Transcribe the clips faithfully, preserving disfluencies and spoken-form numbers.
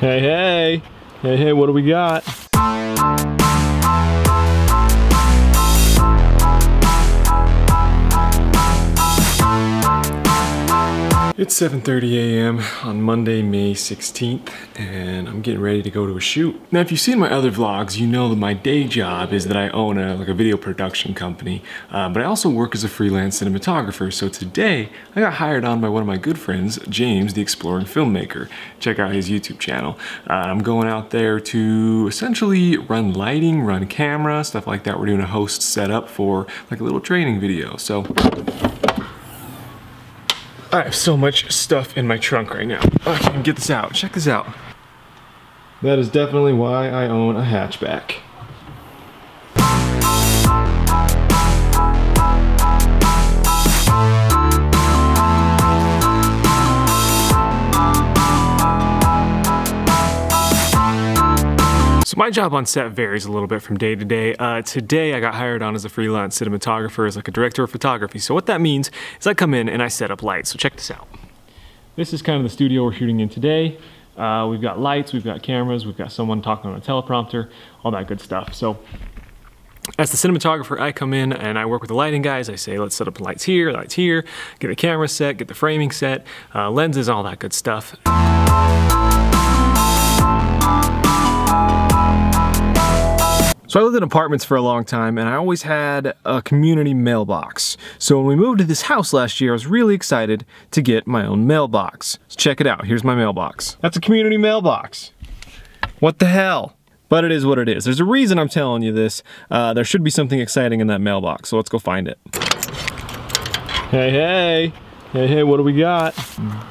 Hey, hey, hey, hey, what do we got? It's seven thirty a m on Monday, May sixteenth, and I'm getting ready to go to a shoot. Now, if you've seen my other vlogs, you know that my day job is that I own a, like a video production company, uh, but I also work as a freelance cinematographer, so today I got hired on by one of my good friends, James the Exploring Filmmaker. Check out his YouTube channel. Uh, I'm going out there to essentially run lighting, run camera, stuff like that. We're doing a host setup for like a little training video, so. I have so much stuff in my trunk right now. I can't even get this out. Check this out. That is definitely why I own a hatchback. My job on set varies a little bit from day to day. Uh, today I got hired on as a freelance cinematographer, as like a director of photography. So what that means is I come in and I set up lights. So check this out. This is kind of the studio we're shooting in today. Uh, we've got lights, we've got cameras, we've got someone talking on a teleprompter, all that good stuff. So as the cinematographer, I come in and I work with the lighting guys. I say, let's set up lights here, lights here, get the camera set, get the framing set, uh, lenses, all that good stuff. So I lived in apartments for a long time, and I always had a community mailbox. So when we moved to this house last year, I was really excited to get my own mailbox. So check it out, here's my mailbox. That's a community mailbox. What the hell? But it is what it is. There's a reason I'm telling you this. Uh, there should be something exciting in that mailbox, so let's go find it. Hey, hey. Hey, hey, what do we got?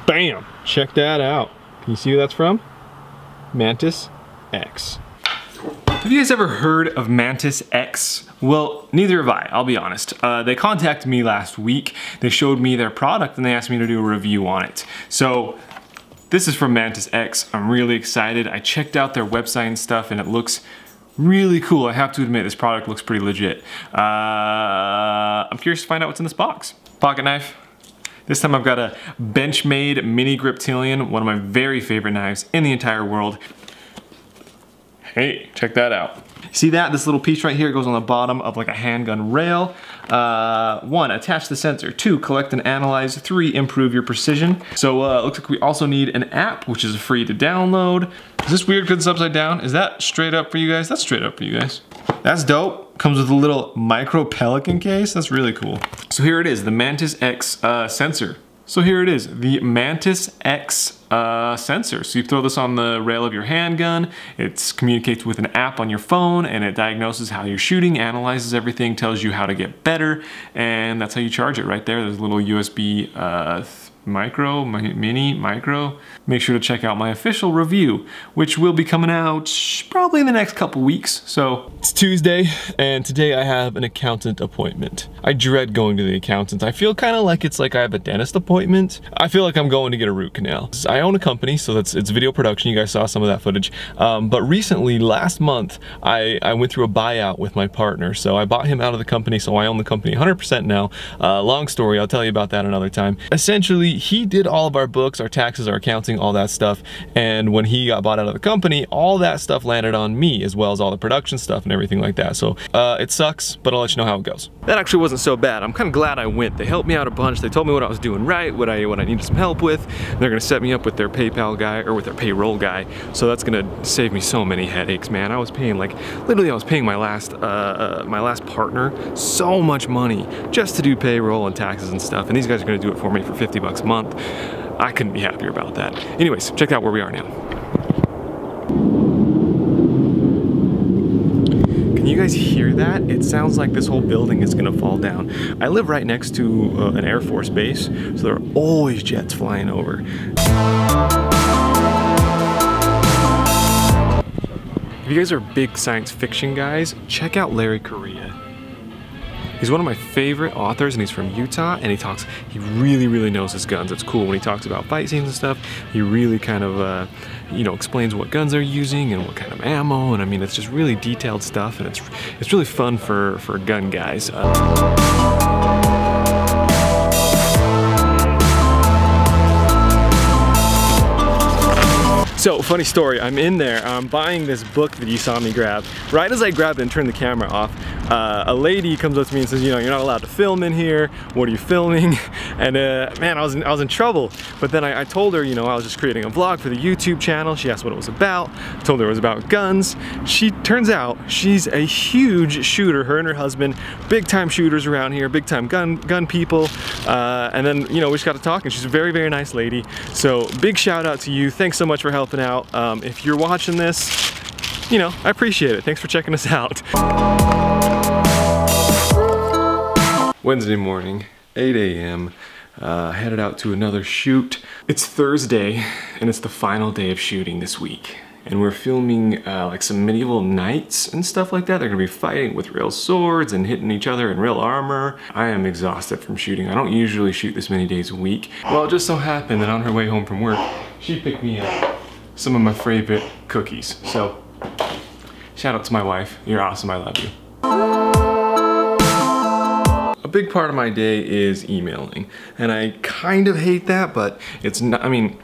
Bam! Check that out. Can you see who that's from? Mantis X. Have you guys ever heard of Mantis X? Well, neither have I, I'll be honest. Uh, they contacted me last week, they showed me their product, and they asked me to do a review on it. So, this is from Mantis X, I'm really excited. I checked out their website and stuff, and it looks really cool. I have to admit, this product looks pretty legit. Uh, I'm curious to find out what's in this box. Pocket knife. This time I've got a Benchmade Mini Griptilian, one of my very favorite knives in the entire world. Hey, check that out. See that? This little piece right here goes on the bottom of like a handgun rail. Uh, one, attach the sensor. Two, collect and analyze. Three, improve your precision. So uh, it looks like we also need an app, which is free to download. Is this weird because it's upside down? Is that straight up for you guys? That's straight up for you guys. That's dope. Comes with a little micro pelican case. That's really cool. So here it is, the Mantis X uh, sensor. So here it is, the Mantis X uh, sensor. So you throw this on the rail of your handgun, it communicates with an app on your phone, and it diagnoses how you're shooting, analyzes everything, tells you how to get better, and that's how you charge it right there. There's a little U S B uh, micro, mi mini, micro. Make sure to check out my official review, which will be coming out probably in the next couple weeks. So it's Tuesday, and today I have an accountant appointment. I dread going to the accountant. I feel kind of like it's like I have a dentist appointment. I feel like I'm going to get a root canal. I own a company, so that's it's video production. You guys saw some of that footage. Um, but recently, last month, I, I went through a buyout with my partner. So I bought him out of the company, so I own the company one hundred percent now. Uh, long story, I'll tell you about that another time. Essentially, he did all of our books, our taxes, our accounting, all that stuff, and when he got bought out of the company, all that stuff landed on me, as well as all the production stuff and everything like that. So uh, it sucks, but I'll let you know how it goes. That actually wasn't so bad. I'm kind of glad I went. They helped me out a bunch. They told me what I was doing right, what I what I needed some help with. They're gonna set me up with their PayPal guy, or with their payroll guy, so that's gonna save me so many headaches, man. I was paying like, literally I was paying my last, uh, uh, my last partner so much money just to do payroll and taxes and stuff, and these guys are gonna do it for me for fifty bucks a month. I couldn't be happier about that. Anyways, check out where we are now. Can you guys hear that? It sounds like this whole building is gonna fall down. I live right next to uh, an Air Force base, so there are always jets flying over. If you guys are big science fiction guys, check out Larry Correia. He's one of my favorite authors, and he's from Utah, and he talks, he really, really knows his guns. It's cool when he talks about fight scenes and stuff. He really kind of, uh, you know, explains what guns they're using and what kind of ammo, and I mean, it's just really detailed stuff, and it's it's really fun for, for gun guys. Uh, So, funny story, I'm in there, I'm buying this book that you saw me grab. Right as I grabbed it and turned the camera off, uh, a lady comes up to me and says, you know, you're not allowed to film in here, what are you filming? And uh, man, I was, in, I was in trouble. But then I, I told her, you know, I was just creating a vlog for the YouTube channel. She asked what it was about, I told her it was about guns. She, turns out, she's a huge shooter, her and her husband, big time shooters around here, big time gun, gun people. Uh, and then, you know, we just got to talking. She's a very, very nice lady. So, big shout out to you, thanks so much for helping out. Um, if you're watching this, you know, I appreciate it. Thanks for checking us out. Wednesday morning, eight A M Uh, headed out to another shoot. It's Thursday, and it's the final day of shooting this week. And we're filming uh, like some medieval knights and stuff like that. They're gonna be fighting with real swords and hitting each other in real armor. I am exhausted from shooting. I don't usually shoot this many days a week. Well, it just so happened that on her way home from work, she picked me up some of my favorite cookies. So, shout out to my wife. You're awesome, I love you. A big part of my day is emailing. And I kind of hate that, but it's not, I mean,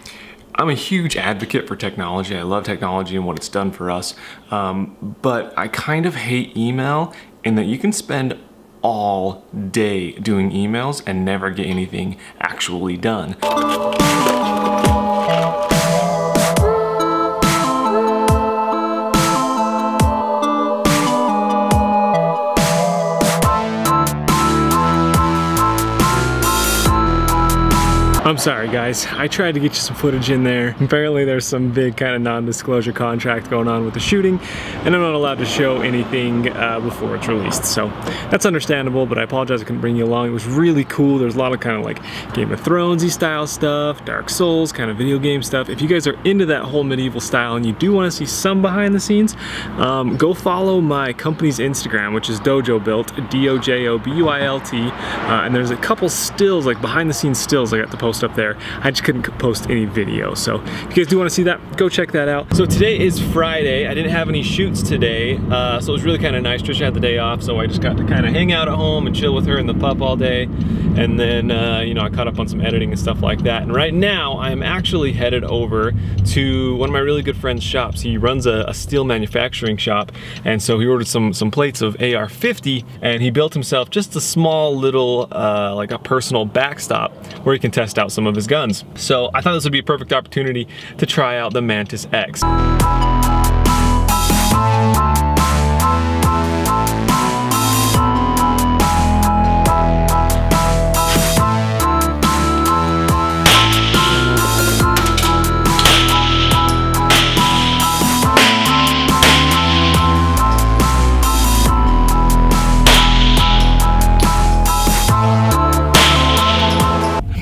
I'm a huge advocate for technology. I love technology and what it's done for us. Um, but I kind of hate email in that you can spend all day doing emails and never get anything actually done. I'm sorry guys, I tried to get you some footage in there. Apparently there's some big kind of non-disclosure contract going on with the shooting, and I'm not allowed to show anything uh, before it's released, so that's understandable, but I apologize I couldn't bring you along. It was really cool. There's a lot of kind of like Game of Thrones-y style stuff, Dark Souls, kind of video game stuff. If you guys are into that whole medieval style and you do want to see some behind the scenes, um, go follow my company's Instagram, which is Dojo Built, D O J O B U I L T, uh, and there's a couple stills, like behind the scenes stills I got to post up there. I just couldn't post any video, so if you guys do want to see that, go check that out. So today is Friday. I didn't have any shoots today, uh, so it was really kind of nice. Trisha had the day off, so I just got to kind of hang out at home and chill with her and the pup all day, and then uh, you know, I caught up on some editing and stuff like that. And right now I'm actually headed over to one of my really good friend's shops. He runs a, a steel manufacturing shop, and so he ordered some some plates of A R fifty, and he built himself just a small little uh, like a personal backstop where he can test out some of his guns. So I thought this would be a perfect opportunity to try out the Mantis X.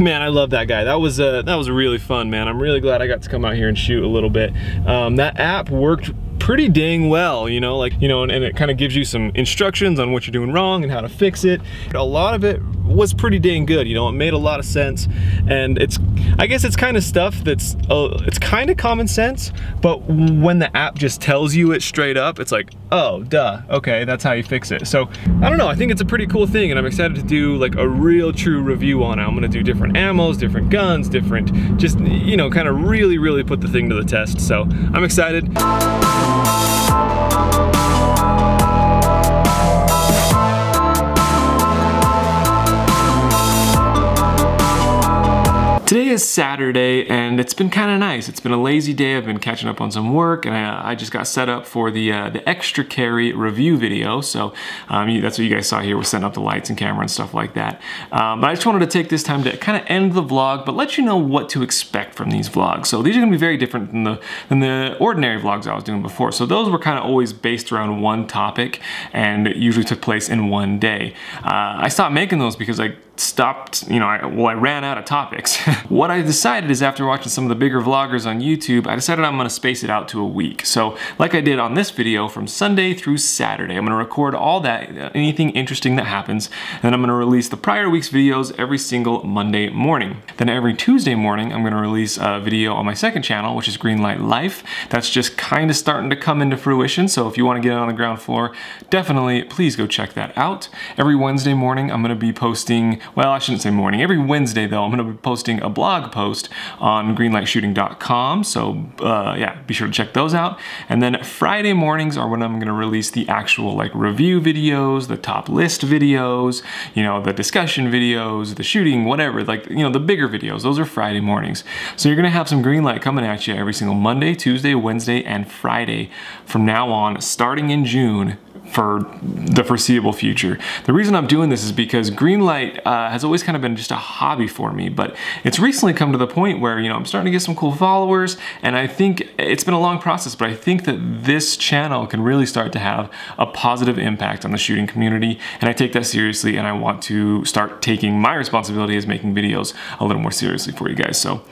Man, I love that guy. That was uh, that was really fun, man. I'm really glad I got to come out here and shoot a little bit. Um, that app worked pretty dang well, you know, like, you know, and, and it kind of gives you some instructions on what you're doing wrong and how to fix it. A lot of it was pretty dang good, you know, it made a lot of sense. And it's, I guess it's kind of stuff that's, uh, it's kind of common sense, but when the app just tells you it straight up, it's like, oh, duh, okay, that's how you fix it. So, I don't know, I think it's a pretty cool thing, and I'm excited to do like a real true review on it. I'm gonna do different ammos, different guns, different, just, you know, kind of really, really put the thing to the test. So, I'm excited. Today is Saturday, and it's been kind of nice. It's been a lazy day. I've been catching up on some work, and I, I just got set up for the uh, the extra carry review video. So um, you, that's what you guys saw here, was setting up the lights and camera and stuff like that. Um, but I just wanted to take this time to kind of end the vlog, but let you know what to expect from these vlogs. So these are going to be very different than the than the ordinary vlogs I was doing before. So those were kind of always based around one topic, and usually took place in one day. Uh, I stopped making those because I stopped, you know, I, well, I ran out of topics. What I decided is, after watching some of the bigger vloggers on YouTube, I decided I'm gonna space it out to a week. So like I did on this video, from Sunday through Saturday, I'm gonna record all that, anything interesting that happens, and I'm gonna release the prior week's videos every single Monday morning. Then every Tuesday morning, I'm gonna release a video on my second channel, which is Greenlight Life. That's just kind of starting to come into fruition, so if you wanna get it on the ground floor, definitely please go check that out. Every Wednesday morning, I'm gonna be posting, well, I shouldn't say morning, every Wednesday though, I'm gonna be posting a blog blog post on greenlight shooting dot com. So uh, yeah, be sure to check those out. And then Friday mornings are when I'm gonna release the actual like review videos, the top list videos, you know, the discussion videos, the shooting, whatever, like, you know, the bigger videos. Those are Friday mornings. So you're gonna have some green light coming at you every single Monday, Tuesday, Wednesday, and Friday from now on, starting in June, for the foreseeable future. The reason I'm doing this is because Greenlight uh, has always kind of been just a hobby for me, but it's recently come to the point where, you know, I'm starting to get some cool followers, and I think it's been a long process, but I think that this channel can really start to have a positive impact on the shooting community, and I take that seriously, and I want to start taking my responsibility as making videos a little more seriously for you guys. So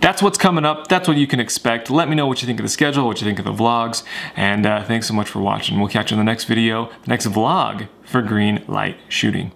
that's what's coming up. That's what you can expect. Let me know what you think of the schedule, what you think of the vlogs, and uh, thanks so much for watching. We'll catch you in the next video. Video, the next vlog for Green Light Shooting.